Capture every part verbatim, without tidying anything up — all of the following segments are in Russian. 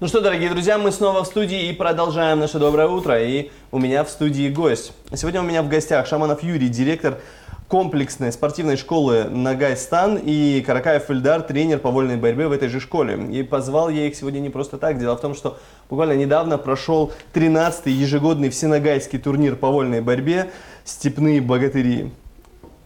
Ну что, дорогие друзья, мы снова в студии и продолжаем наше доброе утро. И у меня в студии гость. Сегодня у меня в гостях Шаманов Юрий, директор комплексной спортивной школы «Ногайстан», и Каракаев Эльдар, тренер по вольной борьбе в этой же школе. И позвал я их сегодня не просто так. Дело в том, что буквально недавно прошел тринадцатый ежегодный всеногайский турнир по вольной борьбе «Степные богатыри».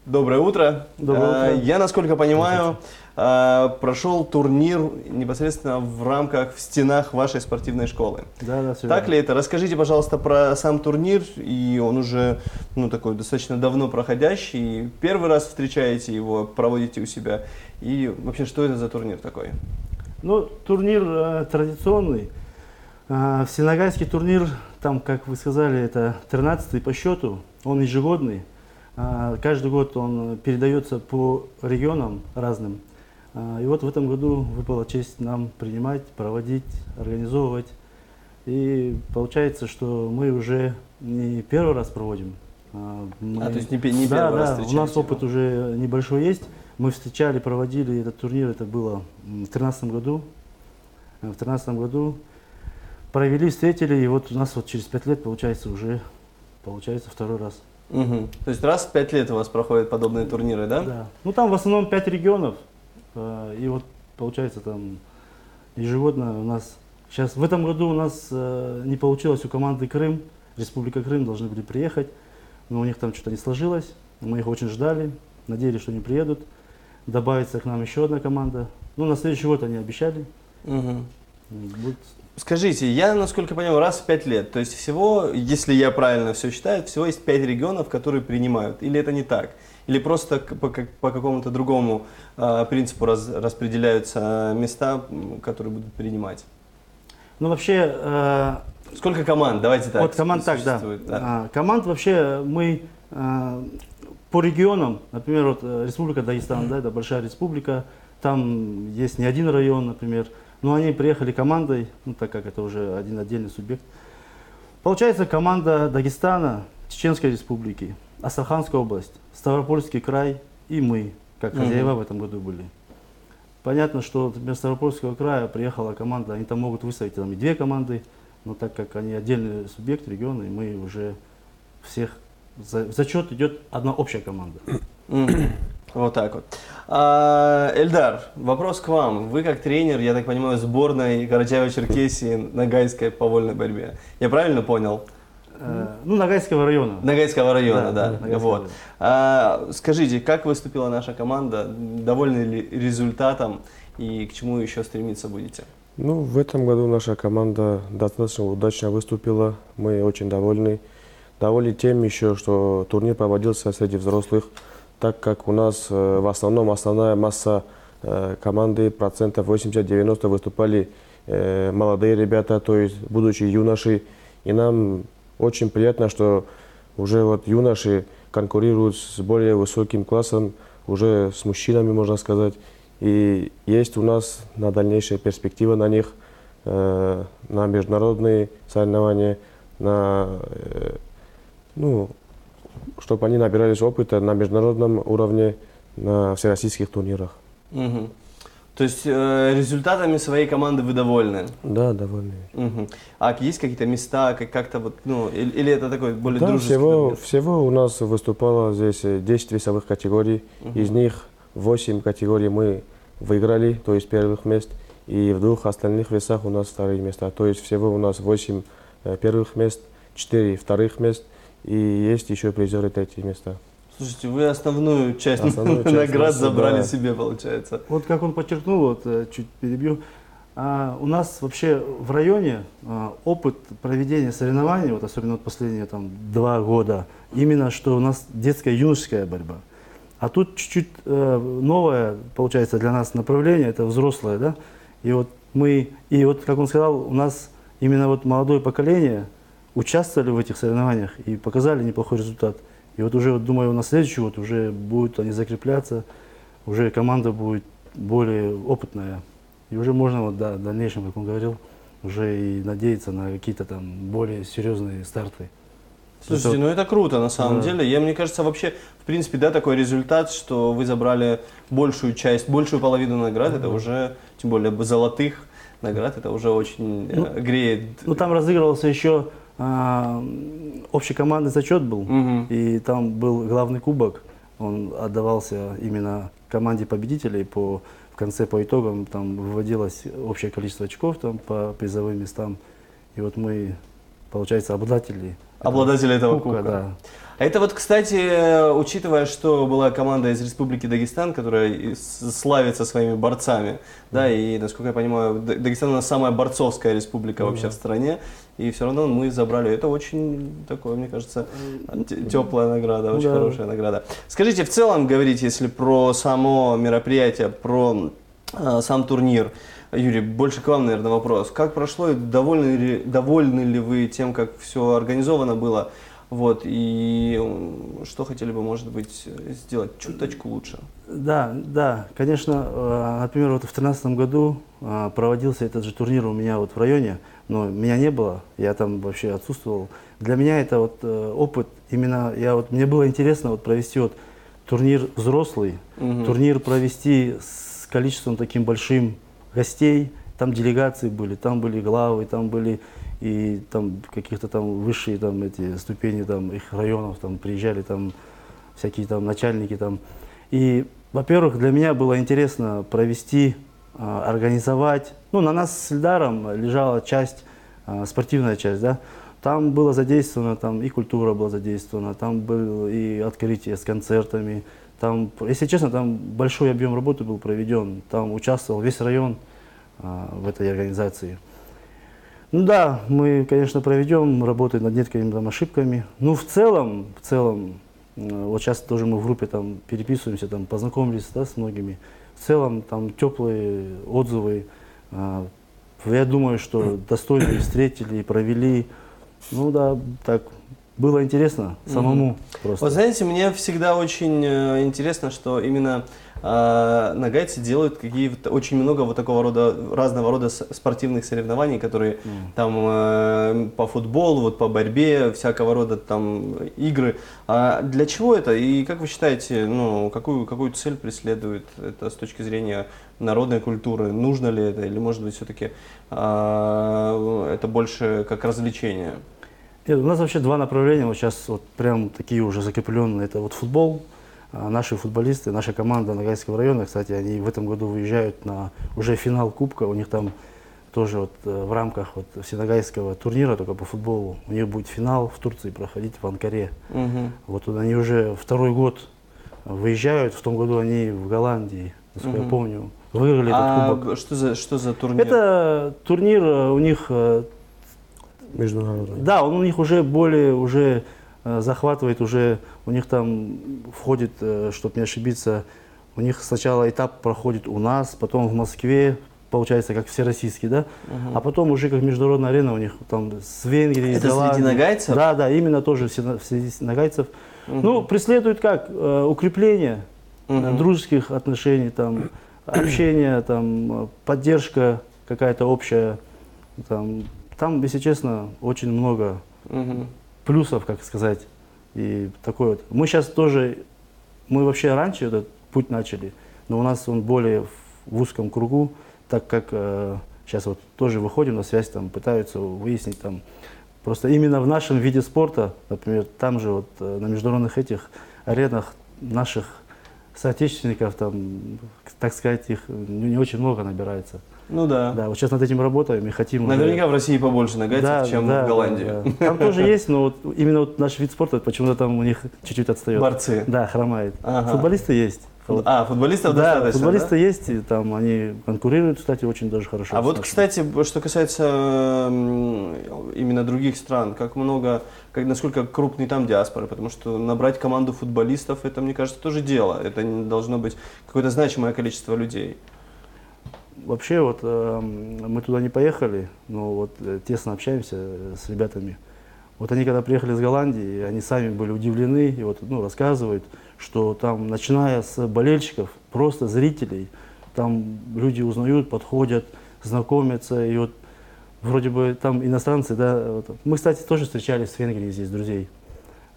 Доброе утро. Доброе утро. Я, насколько понимаю, прошел турнир непосредственно в рамках, в стенах вашей спортивной школы. Да, да, все так верно. Ли это? Расскажите, пожалуйста, про сам турнир, и он уже, ну, такой достаточно давно проходящий, первый раз встречаете его, проводите у себя, и вообще, что это за турнир такой? Ну, турнир э, традиционный, э, всеногайский турнир, там, как вы сказали, это тринадцатый по счету, он ежегодный, э, каждый год он передается по регионам разным. И вот в этом году выпала честь нам принимать, проводить, организовывать. И получается, что мы уже не первый раз проводим. Мы... А, то есть не, не да, первый да, раз встречаете? У нас опыт уже небольшой есть. Мы встречали, проводили этот турнир, это было в две тысячи тринадцатом году. В две тысячи тринадцатом году провели, встретили, и вот у нас вот через пять лет получается уже получается второй раз. Угу. То есть раз в пять лет у вас проходят подобные турниры, да? Да. Ну там в основном пять регионов. И вот получается там ежегодно у нас, сейчас в этом году у нас э, не получилось у команды Крым, Республика Крым должны были приехать, но у них там что-то не сложилось, мы их очень ждали, надеялись, что они приедут, добавится к нам еще одна команда, ну на следующий год они обещали. Угу. Будет... Скажите, я, насколько понимаю, раз в пять лет, то есть всего, если я правильно все считаю, всего есть пять регионов, которые принимают, или это не так? Или просто по, по какому-то другому э, принципу раз, распределяются места, которые будут принимать? Ну вообще... Э, Сколько команд? Давайте так. Вот команд так, да. да. Команд вообще мы э, по регионам, например, вот Республика Дагестан, mm-hmm. да, это большая республика, там есть не один район, например, но они приехали командой, ну, так как это уже один отдельный субъект. Получается команда Дагестана, Чеченской Республики, Астраханская область, Ставропольский край и мы, как хозяева mm-hmm. в этом году были. Понятно, что, например, Ставропольского края приехала команда, они там могут выставить там и две команды, но так как они отдельный субъект региона, и мы уже всех, за, в зачет идет одна общая команда. Mm-hmm. Вот так вот. А, Эльдар, вопрос к вам. Вы как тренер, я так понимаю, сборной Карачаево-Черкесии, Ногайской по вольной борьбе. Я правильно понял? Ну, Ногайского района. Ногайского района, да. да. Ногайского вот. района. А, скажите, как выступила наша команда? Довольны ли результатом и к чему еще стремиться будете? Ну, в этом году наша команда достаточно удачно выступила. Мы очень довольны. Довольны тем еще, что турнир проводился среди взрослых, так как у нас в основном основная масса команды, процентов восемьдесят-девяносто, выступали молодые ребята, то есть будущие юноши. И нам очень приятно, что уже вот юноши конкурируют с более высоким классом, уже с мужчинами, можно сказать. И есть у нас на дальнейшие перспективы на них, э, на международные соревнования, на, э, ну, чтобы они набирались опыта на международном уровне, на всероссийских турнирах. Угу. То есть э, результатами своей команды вы довольны? Да, довольны. Угу. А есть какие-то места, как- как-то вот, ну, или, или это такой более да, дружеский всего, всего у нас выступало здесь десять весовых категорий. Угу. Из них восемь категорий мы выиграли, то есть первых мест. И в двух остальных весах у нас вторые места. То есть всего у нас восемь первых мест, четыре вторых мест. И есть еще призеры третьих места. Слушайте, вы основную часть, основную часть наград забрали да. себе, получается. Вот как он подчеркнул, вот чуть перебью, а, у нас вообще в районе а, опыт проведения соревнований, вот особенно вот последние там, два года, именно что у нас детская юношеская борьба. А тут чуть-чуть а, новое, получается, для нас направление, это взрослое, да? И вот мы, и вот как он сказал, у нас именно вот молодое поколение участвовали в этих соревнованиях и показали неплохой результат. И вот уже, вот, думаю, на следующий год уже будут они закрепляться, уже команда будет более опытная. И уже можно, вот, да, в дальнейшем, как он говорил, уже и надеяться на какие-то там более серьезные старты. Слушайте, ну это круто на самом да. деле. Я, мне кажется, вообще, в принципе, да, такой результат, что вы забрали большую часть, большую половину наград, да. это уже, тем более, золотых. наград, это уже очень ну, э, греет. Ну, там разыгрывался еще э, общекомандный зачет был, угу. и там был главный кубок, он отдавался именно команде победителей, по, в конце по итогам там выводилось общее количество очков там, по призовым местам, и вот мы, получается, обладатели. Обладатели этого кубка, кубка. Да. А это вот, кстати, учитывая, что была команда из Республики Дагестан, которая славится своими борцами, mm-hmm. да, и, насколько я понимаю, Дагестан — она самая борцовская республика mm-hmm. вообще в стране, и все равно мы забрали. Это очень такое, мне кажется, теплая награда, mm-hmm. очень yeah. хорошая награда. Скажите, в целом, говорить, если про само мероприятие, про э, сам турнир, Юрий, больше к вам, наверное, вопрос. Как прошло и довольны ли, довольны ли вы тем, как все организовано было? Вот, и что хотели бы, может быть, сделать чуточку лучше? Да, да, конечно. Например, вот в две тысячи тринадцатом году проводился этот же турнир у меня вот в районе, но меня не было, я там вообще отсутствовал. Для меня это вот опыт, именно я вот, мне было интересно вот провести вот турнир взрослый, угу. турнир провести с количеством таким большим гостей, там делегации были, там были главы, там были и там каких-то там высшие там эти ступени там их районов, там приезжали там всякие там начальники там. И, во-первых, для меня было интересно провести, организовать. Ну, на нас с Эльдаром лежала часть, спортивная часть, да. Там было задействовано, там и культура была задействована, там было и открытие с концертами. Там, если честно, там большой объем работы был проведен, там участвовал весь район а, в этой организации. Ну да, мы, конечно, проведем, работаем над некоторыми там ошибками. Ну, в целом, в целом, вот сейчас тоже мы в группе там переписываемся, там познакомились да, с многими. В целом, там теплые отзывы. А, я думаю, что достойно встретили, провели. Ну да, так. Было интересно самому mm-hmm. просто. Вот знаете, мне всегда очень интересно, что именно э, ногайцы делают какие-то очень много вот такого рода, разного рода спортивных соревнований, которые mm. там э, по футболу, вот по борьбе, всякого рода там игры. А для чего это? И как вы считаете, ну, какую, какую цель преследует это с точки зрения народной культуры? Нужно ли это? Или, может быть, все-таки э, это больше как развлечение? Нет, у нас вообще два направления, вот сейчас вот прям такие уже закрепленные, это вот футбол, наши футболисты, наша команда Ногайского района, кстати, они в этом году выезжают на уже финал Кубка, у них там тоже вот в рамках вот всеногайского турнира, только по футболу, у них будет финал в Турции проходить в Анкаре, угу. вот они уже второй год выезжают, в том году они в Голландии, насколько угу. я помню, выиграли а этот кубок. Что за, что за турнир? Это турнир у них... Международный. Да, он у них уже более, уже э, захватывает, уже у них там входит, э, чтобы не ошибиться, у них сначала этап проходит у нас, потом в Москве, получается, как всероссийский, да, угу. а потом уже как международная арена у них там с Венгрией. Это среди ногайцев? Да, да, именно тоже среди ногайцев. Угу. Ну, преследуют как? Э, укрепление угу. дружеских отношений, там, общение, там, поддержка какая-то общая, там, там, если честно, очень много угу. плюсов, как сказать, и такой вот. Мы сейчас тоже, мы вообще раньше этот путь начали, но у нас он более в узком кругу, так как э, сейчас вот тоже выходим на связь, там пытаются выяснить там. Просто именно в нашем виде спорта, например, там же вот на международных этих аренах наших соотечественников, там, так сказать, их не очень много набирается. Ну да. Да, вот сейчас над этим работаем и хотим... Наверняка уже... в России побольше ногайцев, да, чем да, в Голландии. Да, да. Там тоже есть, но вот именно вот наш вид спорта почему-то там у них чуть-чуть отстает. Борцы. Да, хромает. Ага. Футболисты есть. А, футболистов да, достаточно, футболисты да? есть, и там они конкурируют, кстати, очень даже хорошо. А вот, кстати, что касается именно других стран, как много, как, насколько крупный там диаспоры, потому что набрать команду футболистов, это, мне кажется, тоже дело. Это должно быть какое-то значимое количество людей. Вообще, вот э, мы туда не поехали, но вот э, тесно общаемся с ребятами. Вот они, когда приехали из Голландии, они сами были удивлены и вот, ну, рассказывают, что там, начиная с болельщиков, просто зрителей, там люди узнают, подходят, знакомятся. И вот вроде бы там иностранцы, да. Вот. Мы, кстати, тоже встречались в Венгрии здесь, друзей.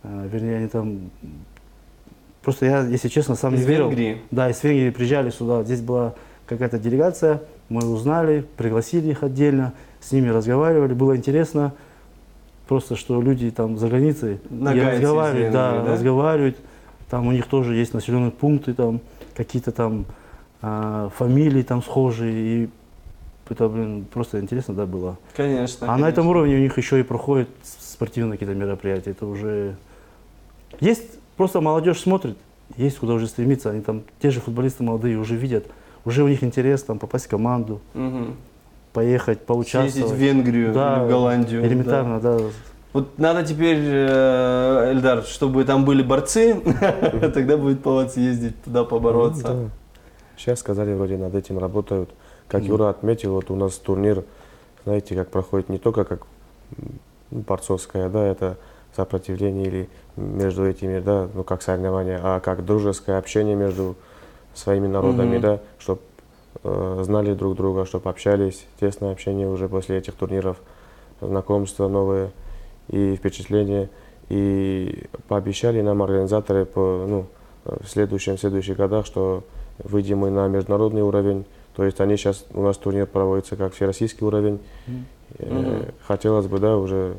Э, вернее, они там... Просто я, если честно, сам из не верил. Из Венгрии? Да, из Венгрии приезжали сюда. Здесь была... какая-то делегация, мы узнали, пригласили их отдельно, с ними разговаривали. Было интересно, просто что люди там за границей разговаривают, да, да? разговаривают. Там у них тоже есть населенные пункты, там какие-то там э, фамилии там схожие. И это, блин, просто интересно, да, было. Конечно. А конечно. На этом уровне у них еще и проходят спортивные какие-то мероприятия. Это уже есть, просто молодежь смотрит, есть куда уже стремиться. Они там, те же футболисты молодые уже видят, уже у них интерес там попасть в команду, угу. поехать, поучаствовать. Съездить в Венгрию, да, или в Голландию. Элементарно, да. да. Вот надо теперь, Эльдар, чтобы там были борцы, тогда будет повод съездить туда побороться. Сейчас сказали, вроде над этим работают. Как Юра отметил, вот у нас турнир, знаете, как проходит не только как борцовская, да, это сопротивление или между этими, да, ну как соревнования, а как дружеское общение между своими народами, да, чтобы знали друг друга, чтобы общались, тесное общение уже после этих турниров, знакомства новые и впечатления. И пообещали нам организаторы по, ну, в следующем, в следующих годах, что выйдем мы на международный уровень. То есть они сейчас, у нас турнир проводится как всероссийский уровень. Mm-hmm. Хотелось бы, да, уже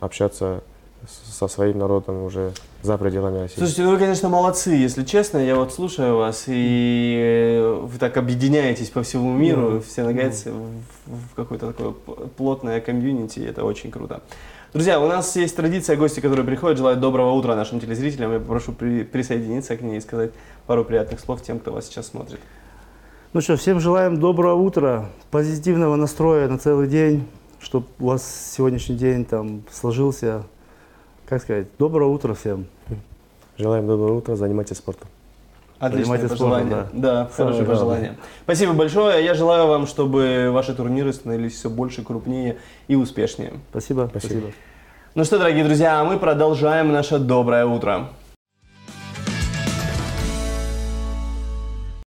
общаться со своим народом уже за пределами России. Слушайте, ну вы, конечно, молодцы, если честно. Я вот слушаю вас, и вы так объединяетесь по всему миру, mm-hmm. все нагайцы mm-hmm. в какое-то такое плотное комьюнити, это очень круто. Друзья, у нас есть традиция, гости, которые приходят, желают доброго утра нашим телезрителям. Я попрошу при, присоединиться к ней и сказать пару приятных слов тем, кто вас сейчас смотрит. Ну что, всем желаем доброго утра, позитивного настроя на целый день, чтобы у вас сегодняшний день там сложился. Как сказать, доброе утро всем. Желаем доброе утро, занимайтесь спортом. Отличное занимайтесь пожелание. Спортом, да, да хорошее да, пожелание. Да. Спасибо большое. Я желаю вам, чтобы ваши турниры становились все больше, крупнее и успешнее. Спасибо. Спасибо. Ну что, дорогие друзья, мы продолжаем наше доброе утро.